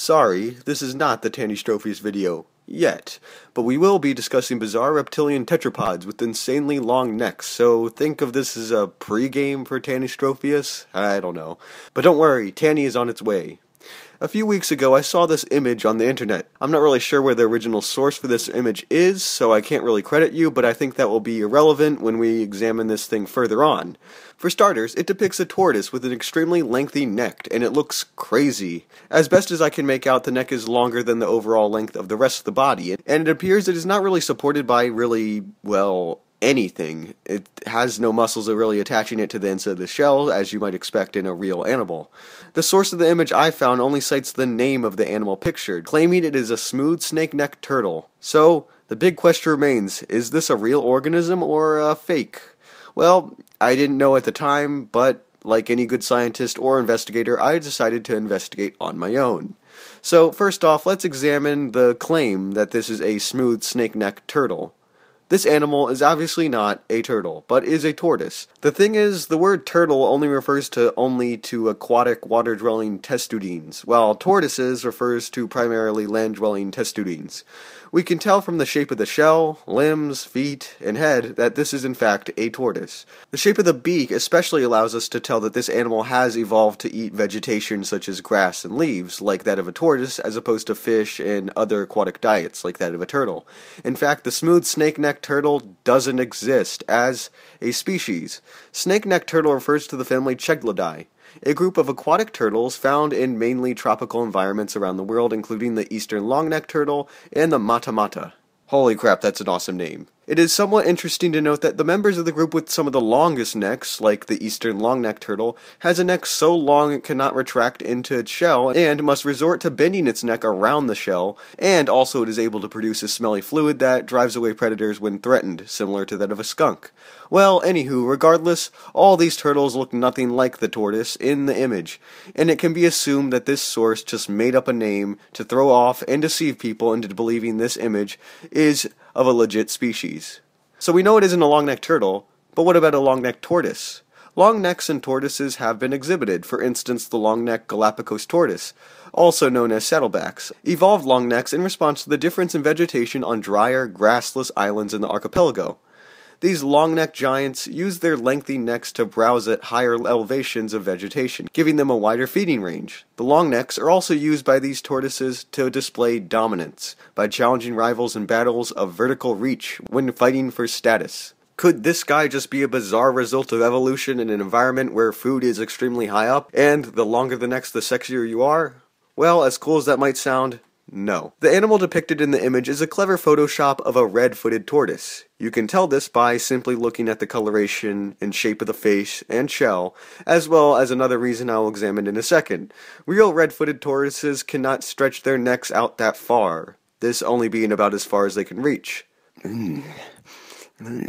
Sorry, this is not the Tanystropheus video, yet, but we will be discussing bizarre reptilian tetrapods with insanely long necks, so think of this as a pre-game for Tanystropheus? I don't know. But don't worry, Tanny is on its way. A few weeks ago I saw this image on the internet. I'm not really sure where the original source for this image is, so I can't really credit you, but I think that will be irrelevant when we examine this thing further on. For starters, it depicts a tortoise with an extremely lengthy neck, and it looks crazy. As best as I can make out, the neck is longer than the overall length of the rest of the body, and it appears it is not really supported by really, well, anything. It has no muscles really attaching it to the inside of the shell, as you might expect in a real animal. The source of the image I found only cites the name of the animal pictured, claiming it is a smooth snake-necked turtle. So, the big question remains, is this a real organism or a fake? Well, I didn't know at the time, but like any good scientist or investigator, I decided to investigate on my own. So, first off, let's examine the claim that this is a smooth snake-necked turtle. This animal is obviously not a turtle, but is a tortoise. The thing is, the word turtle only refers to aquatic water-dwelling testudines, while tortoises refers to primarily land-dwelling testudines. We can tell from the shape of the shell, limbs, feet, and head that this is in fact a tortoise. The shape of the beak especially allows us to tell that this animal has evolved to eat vegetation such as grass and leaves, like that of a tortoise, as opposed to fish and other aquatic diets, like that of a turtle. In fact, the smooth snake-necked turtle doesn't exist as a species. Snake-necked turtle refers to the family Chelidae, a group of aquatic turtles found in mainly tropical environments around the world, including the Eastern Long Neck Turtle and the Matamata. Holy crap, that's an awesome name. It is somewhat interesting to note that the members of the group with some of the longest necks, like the Eastern Long Neck Turtle, has a neck so long it cannot retract into its shell and must resort to bending its neck around the shell, and also it is able to produce a smelly fluid that drives away predators when threatened, similar to that of a skunk. Well, anywho, regardless, all these turtles look nothing like the tortoise in the image, and it can be assumed that this source just made up a name to throw off and deceive people into believing this image is of a legit species. So we know it isn't a long-necked turtle, but what about a long-necked tortoise? Long necks and tortoises have been exhibited, for instance the long-necked Galapagos tortoise, also known as saddlebacks, evolved long necks in response to the difference in vegetation on drier, grassless islands in the archipelago. These long-necked giants use their lengthy necks to browse at higher elevations of vegetation, giving them a wider feeding range. The long necks are also used by these tortoises to display dominance, by challenging rivals in battles of vertical reach when fighting for status. Could this guy just be a bizarre result of evolution in an environment where food is extremely high up, and the longer the necks, the sexier you are? Well, as cool as that might sound, no. The animal depicted in the image is a clever Photoshop of a red-footed tortoise. You can tell this by simply looking at the coloration and shape of the face and shell, as well as another reason I'll examine in a second. Real red-footed tortoises cannot stretch their necks out that far, this only being about as far as they can reach.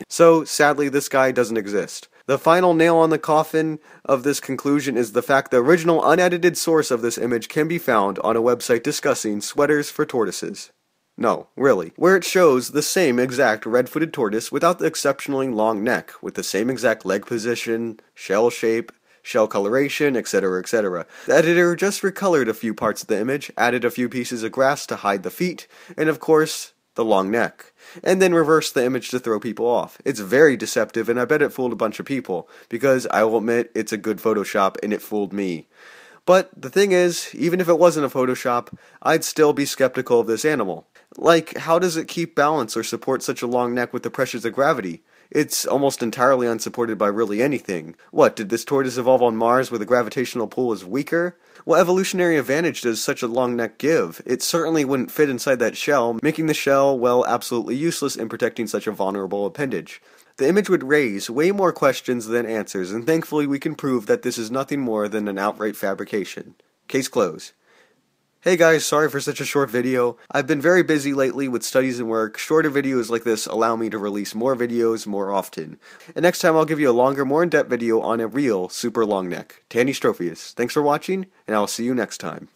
So, sadly, this guy doesn't exist. The final nail on the coffin of this conclusion is the fact the original unedited source of this image can be found on a website discussing sweaters for tortoises. No, really. Where it shows the same exact red-footed tortoise without the exceptionally long neck, with the same exact leg position, shell shape, shell coloration, etc, etc. The editor just recolored a few parts of the image, added a few pieces of grass to hide the feet, and of course, the long neck, and then reverse the image to throw people off. It's very deceptive, and I bet it fooled a bunch of people, because I will admit it's a good Photoshop, and it fooled me. But the thing is, even if it wasn't a Photoshop, I'd still be skeptical of this animal. Like, how does it keep balance or support such a long neck with the pressures of gravity? It's almost entirely unsupported by really anything. What, did this tortoise evolve on Mars where the gravitational pull is weaker? What evolutionary advantage does such a long neck give? It certainly wouldn't fit inside that shell, making the shell, well, absolutely useless in protecting such a vulnerable appendage. The image would raise way more questions than answers, and thankfully we can prove that this is nothing more than an outright fabrication. Case closed. Hey guys, sorry for such a short video. I've been very busy lately with studies and work. Shorter videos like this allow me to release more videos more often. And next time I'll give you a longer, more in-depth video on a real super long neck, Tanystropheus. Thanks for watching, and I'll see you next time.